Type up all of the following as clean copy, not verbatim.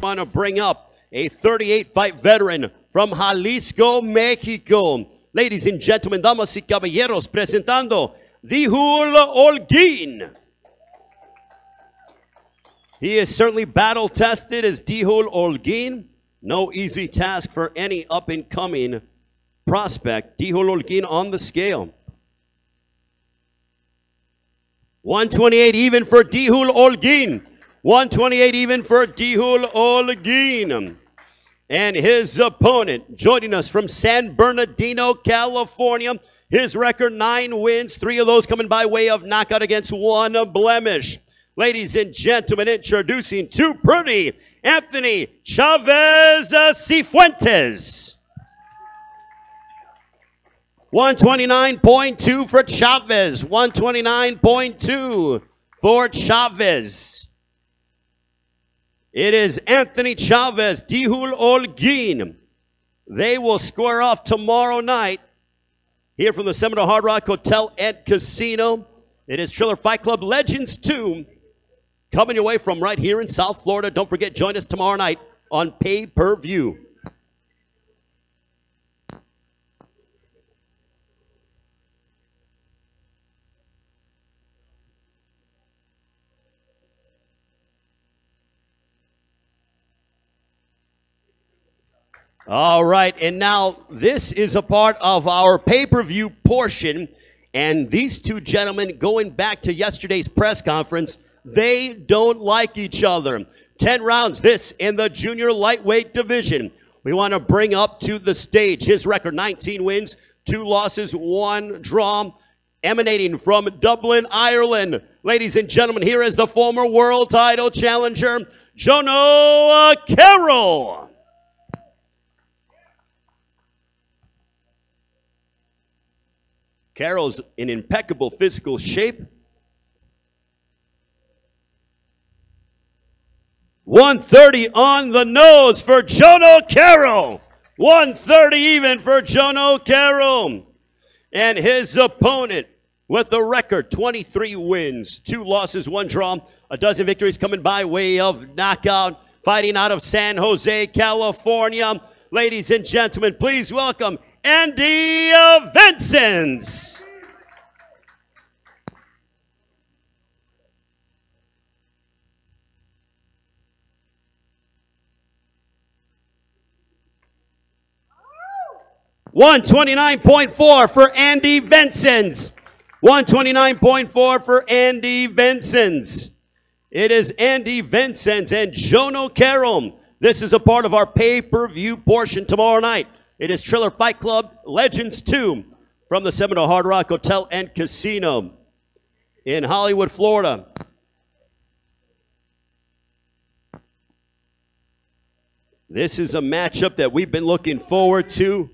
Want to bring up a 38-fight veteran from Jalisco, Mexico. Ladies and gentlemen, damas y caballeros, presentando Dihul Olguin. He is certainly battle-tested as Dihul Olguin. No easy task for any up-and-coming prospect. Dihul Olguin on the scale. 128 even for Dihul Olguin. 128 even for Dihul Olguin. And his opponent joining us from San Bernardino, California. His record 9 wins, 3 of those coming by way of knockout against 1 blemish. Ladies and gentlemen, introducing to Purdy, Anthony Chavez Cifuentes. 129.2 for Chavez. 129.2 for Chavez. It is Anthony Chavez, Dihul Olguin. They will square off tomorrow night here from the Seminole Hard Rock Hotel and Casino. It is Triller Fight Club Legends 2 coming your way from right here in South Florida. Don't forget, join us tomorrow night on pay-per-view. All right, and now this is a part of our pay-per-view portion, and these two gentlemen, going back to yesterday's press conference, they don't like each other. 10 rounds, this in the junior lightweight division. We want to bring up to the stage his record, 19 wins, 2 losses, 1 draw, emanating from Dublin, Ireland. Ladies and gentlemen, here is the former world title challenger, Jono Carroll. Carroll's in impeccable physical shape. 130 on the nose for Jono Carroll. 130 even for Jono Carroll. And his opponent with a record 23 wins, 2 losses, 1 draw, a dozen victories coming by way of knockout, fighting out of San Jose, California. Ladies and gentlemen, please welcome Andy Vences. Oh. 129.4 for Andy Vences. 129.4 for Andy Vences. It is Andy Vences and Jono Carroll. This is a part of our pay-per-view portion tomorrow night. It is Triller Fight Club Legends 2 from the Seminole Hard Rock Hotel and Casino in Hollywood, Florida. This is a matchup that we've been looking forward to.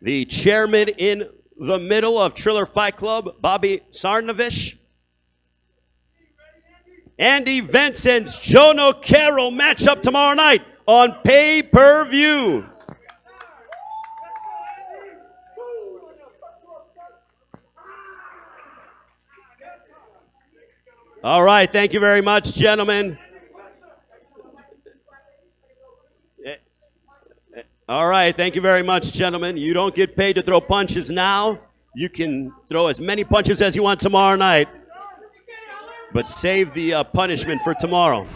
The chairman in the middle of Triller Fight Club, Bobby Sarnovich. Andy Vences, Jono Carroll matchup tomorrow night on pay-per-view. All right, thank you very much, gentlemen. All right, thank you very much, gentlemen. You don't get paid to throw punches now. You can throw as many punches as you want tomorrow night, but save the punishment for tomorrow.